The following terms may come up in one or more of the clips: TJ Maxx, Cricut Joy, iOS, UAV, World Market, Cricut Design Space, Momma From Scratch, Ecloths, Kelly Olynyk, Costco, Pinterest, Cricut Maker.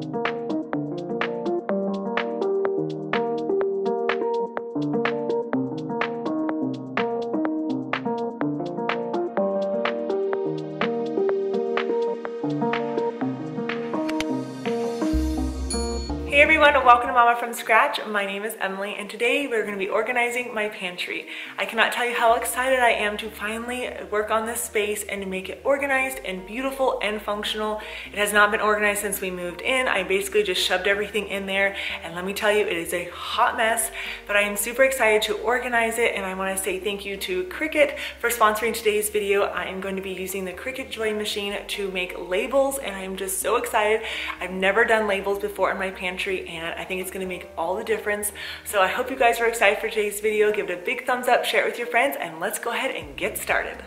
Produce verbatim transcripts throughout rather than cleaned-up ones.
Hey everyone, welcome to Mama From Scratch. My name is Emily and today we're going to be organizing my pantry. I cannot tell you how excited I am to finally work on this space and to make it organized and beautiful and functional. It has not been organized since we moved in. I basically just shoved everything in there and let me tell you, it is a hot mess, but I am super excited to organize it and I want to say thank you to Cricut for sponsoring today's video. I am going to be using the Cricut Joy machine to make labels and I am just so excited. I've never done labels before in my pantry. And I think it's going to make all the difference. So I hope you guys are excited for today's video. Give it a big thumbs up, share it with your friends, and let's go ahead and get started.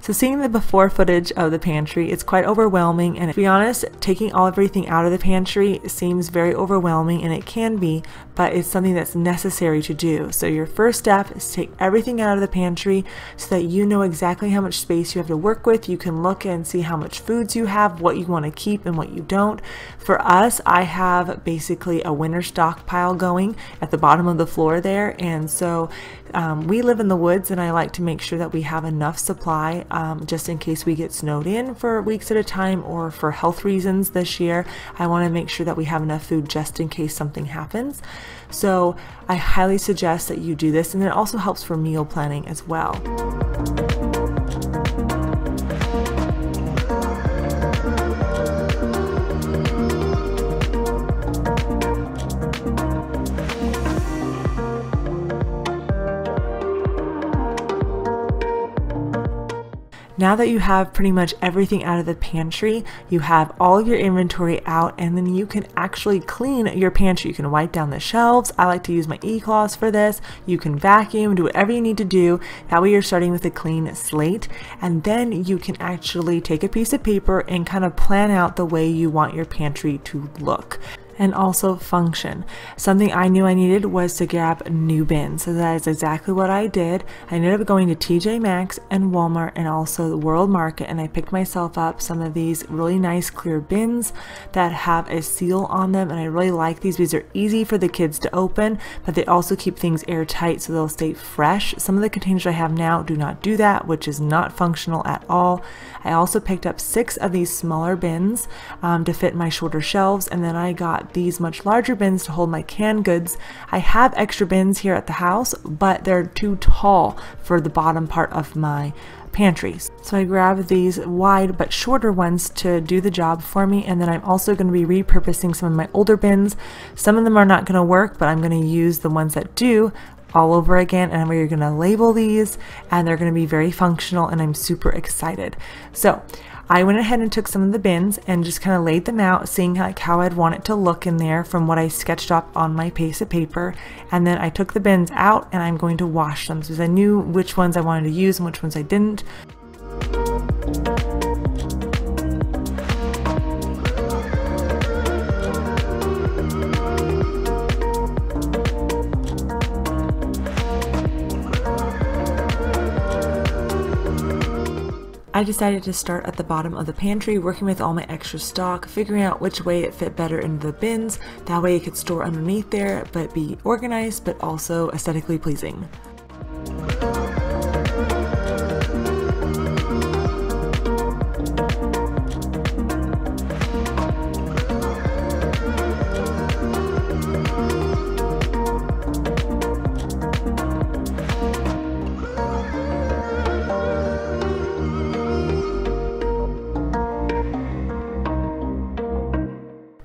So seeing the before footage of the pantry, it's quite overwhelming, and to be honest, taking all everything out of the pantry seems very overwhelming, and it can be, but it's something that's necessary to do. So your first step is to take everything out of the pantry so that you know exactly how much space you have to work with. You can look and see how much foods you have, what you want to keep and what you don't. For us, I have basically a winter stockpile going at the bottom of the floor there, and so um, we live in the woods and I like to make sure that we have enough supply Um, just in case we get snowed in for weeks at a time, or for health reasons this year, I want to make sure that we have enough food just in case something happens. So I highly suggest that you do this, and it also helps for meal planning as well. Now that you have pretty much everything out of the pantry, you have all of your inventory out, and then you can actually clean your pantry. You can wipe down the shelves. I like to use my Ecloths for this. You can vacuum, do whatever you need to do. That way you're starting with a clean slate, and then you can actually take a piece of paper and kind of plan out the way you want your pantry to look and also function. Something I knew I needed was to grab new bins, so that is exactly what I did. I ended up going to T J Maxx and Walmart and also the World Market, and I picked myself up some of these really nice clear bins that have a seal on them, and I really like these. These are easy for the kids to open, but they also keep things airtight so they'll stay fresh. Some of the containers I have now do not do that, which is not functional at all. I also picked up six of these smaller bins um, to fit my shorter shelves, and then I got these much larger bins to hold my canned goods. I have extra bins here at the house, but they're too tall for the bottom part of my pantries. So I grabbed these wide but shorter ones to do the job for me, and then I'm also going to be repurposing some of my older bins. Some of them are not going to work, but I'm going to use the ones that do all over again, and we're going to label these, and they're going to be very functional, and I'm super excited. So I went ahead and took some of the bins and just kind of laid them out, seeing how, like, how I'd want it to look in there from what I sketched up on my piece of paper. And then I took the bins out and I'm going to wash them because I knew which ones I wanted to use and which ones I didn't. I decided to start at the bottom of the pantry, working with all my extra stock, figuring out which way it fit better into the bins. That way it could store underneath there, but be organized, but also aesthetically pleasing.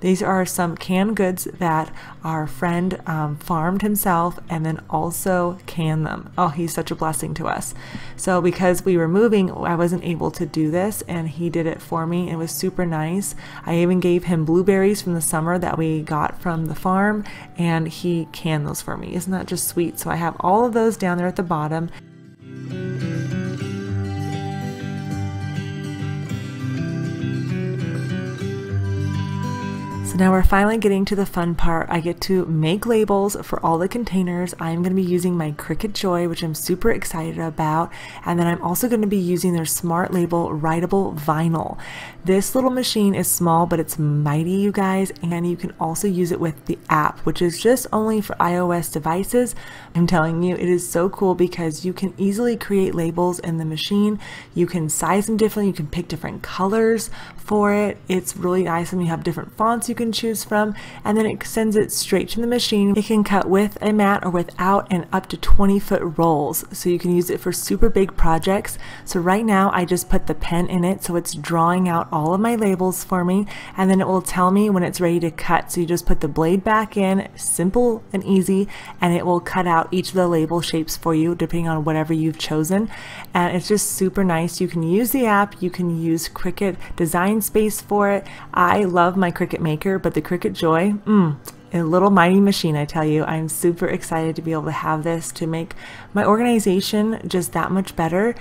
These are some canned goods that our friend um, farmed himself and then also canned them. Oh, he's such a blessing to us. So because we were moving, I wasn't able to do this, and he did it for me. It was super nice. I even gave him blueberries from the summer that we got from the farm, and he canned those for me. Isn't that just sweet? So I have all of those down there at the bottom. So now we're finally getting to the fun part. I get to make labels for all the containers. I'm going to be using my Cricut Joy, which I'm super excited about. And then I'm also going to be using their smart label writable vinyl. This little machine is small, but it's mighty, you guys. And you can also use it with the app, which is just only for iOS devices. I'm telling you, it is so cool because you can easily create labels in the machine. You can size them differently. You can pick different colors for it. It's really nice when you have different fonts you can choose from, and then it sends it straight to the machine. It can cut with a mat or without, and up to twenty foot rolls, so you can use it for super big projects. So right now I just put the pen in it, so it's drawing out all of my labels for me, and then it will tell me when it's ready to cut. So you just put the blade back in, simple and easy, and it will cut out each of the label shapes for you depending on whatever you've chosen. And it's just super nice. You can use the app, you can use Cricut Design Space for it. I love my Cricut Maker, but the Cricut Joy, mmm, a little mighty machine, I tell you. I'm super excited to be able to have this to make my organization just that much better.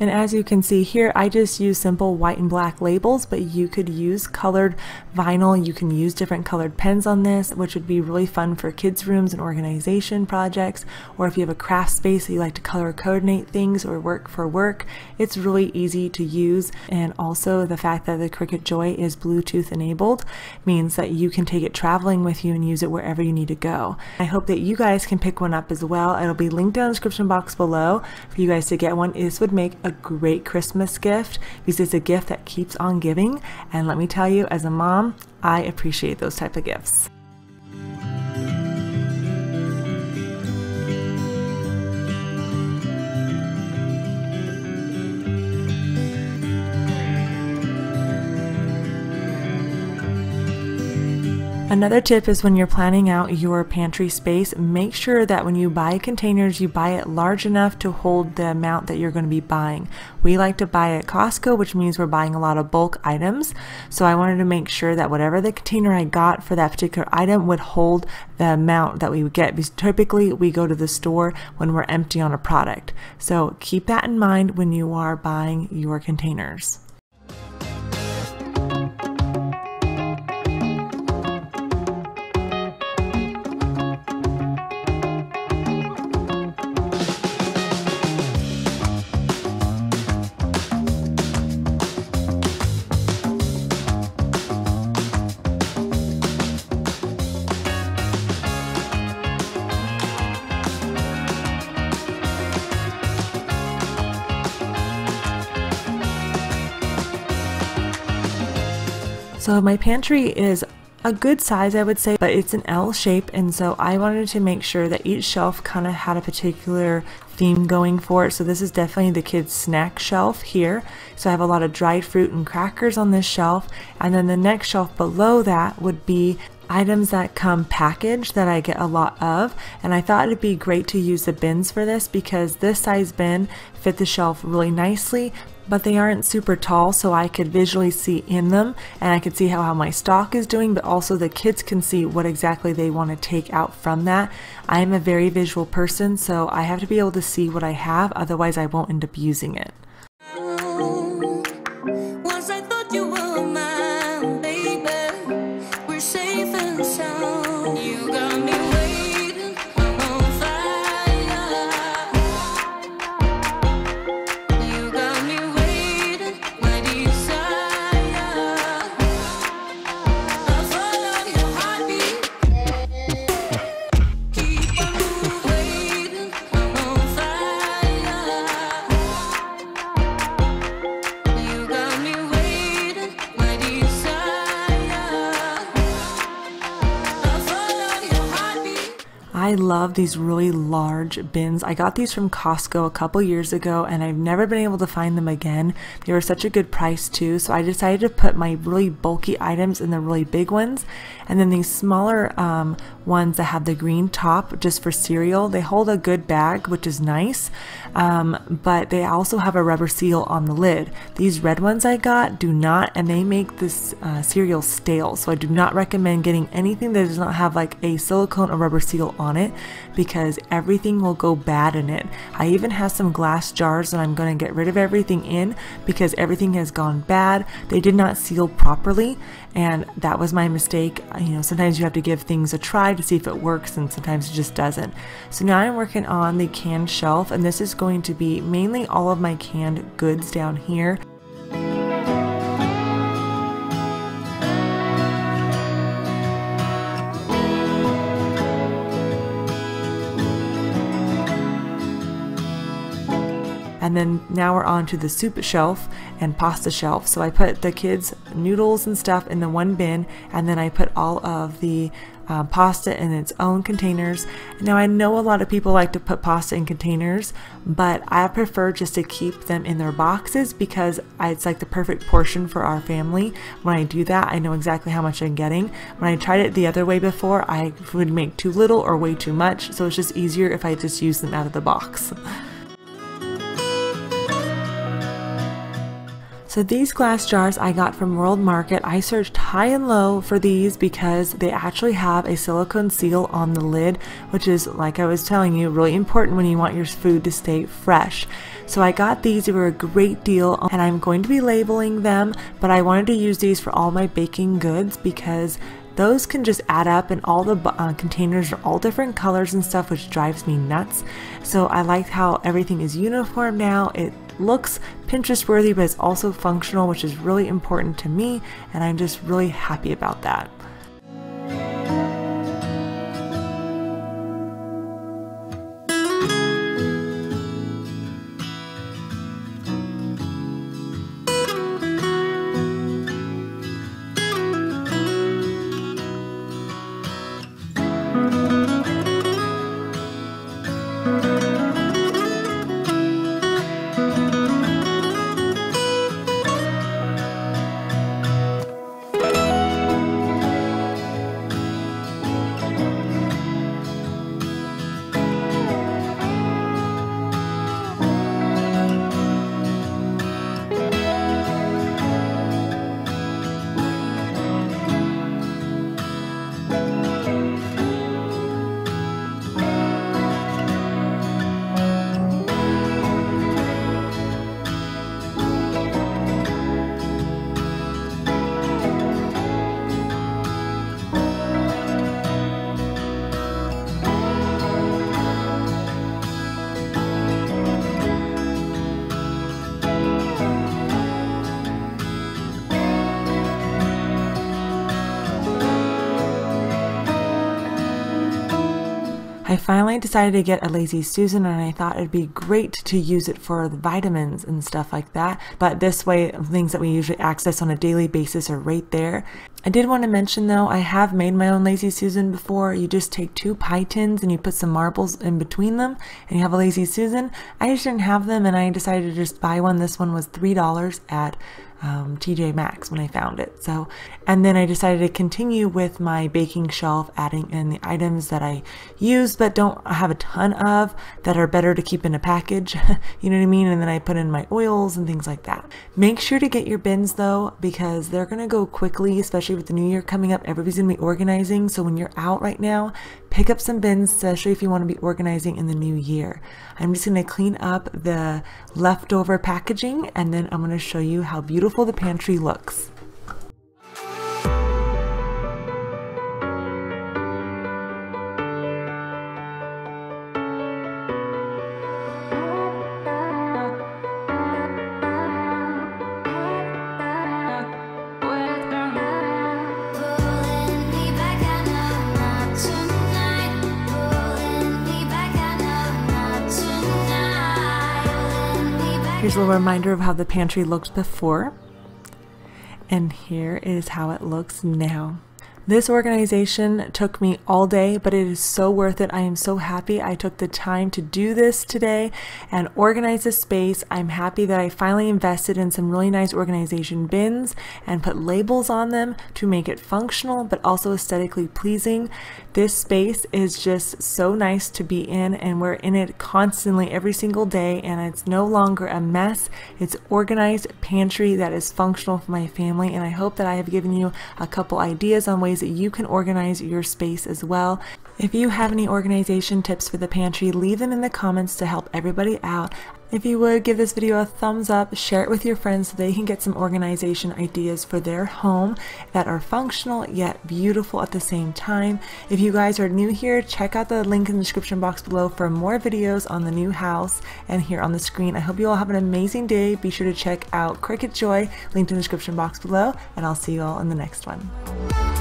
And as you can see here, I just use simple white and black labels, but you could use colored vinyl. You can use different colored pens on this, which would be really fun for kids' rooms and organization projects, or if you have a craft space that you like to color coordinate things or work for work. It's really easy to use. And also the fact that the Cricut Joy is Bluetooth enabled means that you can take it traveling with you and use it wherever you need to go. I hope that you guys can pick one up as well. It'll be linked down in the description box below for you guys to get one. This would make a A great Christmas gift because it's a gift that keeps on giving, and let me tell you, as a mom, I appreciate those type of gifts. Another tip is when you're planning out your pantry space, make sure that when you buy containers, you buy it large enough to hold the amount that you're going to be buying. We like to buy at Costco, which means we're buying a lot of bulk items. So I wanted to make sure that whatever the container I got for that particular item would hold the amount that we would get, because typically we go to the store when we're empty on a product. So keep that in mind when you are buying your containers. So my pantry is a good size, I would say, but it's an L shape, and so I wanted to make sure that each shelf kind of had a particular theme going for it. So this is definitely the kids' snack shelf here. So I have a lot of dried fruit and crackers on this shelf, and then the next shelf below that would be items that come packaged that I get a lot of. And I thought it'd be great to use the bins for this because this size bin fit the shelf really nicely, but they aren't super tall, so I could visually see in them, and I could see how, how my stock is doing, but also the kids can see what exactly they want to take out from that. I am a very visual person, so I have to be able to see what I have, otherwise I won't end up using it. I love these really large bins. I got these from Costco a couple years ago, and I've never been able to find them again. They were such a good price too, so I decided to put my really bulky items in the really big ones, and then these smaller um, ones that have the green top just for cereal. They hold a good bag, which is nice, um, but they also have a rubber seal on the lid. These red ones I got do not, and they make this uh, cereal stale, so I do not recommend getting anything that does not have like a silicone or rubber seal on it. it because everything will go bad in it. I even have some glass jars that I'm going to get rid of everything in because everything has gone bad. They did not seal properly, and that was my mistake. You know, sometimes you have to give things a try to see if it works, and sometimes it just doesn't. So now I'm working on the canned shelf, and this is going to be mainly all of my canned goods down here. And then now we're on to the soup shelf and pasta shelf. So I put the kids' noodles and stuff in the one bin, and then I put all of the uh, pasta in its own containers. Now I know a lot of people like to put pasta in containers, but I prefer just to keep them in their boxes because it's like the perfect portion for our family. When I do that, I know exactly how much I'm getting. When I tried it the other way before, I would make too little or way too much, so it's just easier if I just use them out of the box. So these glass jars I got from World Market. I searched high and low for these because they actually have a silicone seal on the lid, which is, like I was telling you, really important when you want your food to stay fresh. So I got these. They were a great deal, and I'm going to be labeling them, but I wanted to use these for all my baking goods because those can just add up, and all the uh, containers are all different colors and stuff, which drives me nuts. So I liked how everything is uniform now. It looks Pinterest worthy, but it's also functional, which is really important to me, and I'm just really happy about that. I finally decided to get a Lazy Susan, and I thought it'd be great to use it for the vitamins and stuff like that, but this way things that we usually access on a daily basis are right there. I did want to mention though, I have made my own Lazy Susan before. You just take two pie tins and you put some marbles in between them and you have a Lazy Susan. I just didn't have them, and I decided to just buy one. This one was three dollars at Um, T J Maxx when I found it. So, and then I decided to continue with my baking shelf, adding in the items that I use but don't have a ton of, that are better to keep in a package. You know what I mean? And then I put in my oils and things like that. Make sure to get your bins though, because they're gonna go quickly, especially with the new year coming up. Everybody's gonna be organizing, so when you're out right now, pick up some bins, especially if you want to be organizing in the new year. I'm just gonna clean up the leftover packaging, and then I'm gonna show you how beautiful the pantry looks. Here's a little reminder of how the pantry looked before, and here is how it looks now. This organization took me all day, but it is so worth it. I am so happy I took the time to do this today and organize the space. I'm happy that I finally invested in some really nice organization bins and put labels on them to make it functional, but also aesthetically pleasing. This space is just so nice to be in, and we're in it constantly every single day, and it's no longer a mess. It's organized pantry that is functional for my family, and I hope that I have given you a couple ideas on ways that you can organize your space as well. If you have any organization tips for the pantry, leave them in the comments to help everybody out. If you would, give this video a thumbs up, share it with your friends so they can get some organization ideas for their home that are functional yet beautiful at the same time. If you guys are new here, check out the link in the description box below for more videos on the new house and here on the screen. I hope you all have an amazing day. Be sure to check out Cricut Joy, linked in the description box below, and I'll see you all in the next one.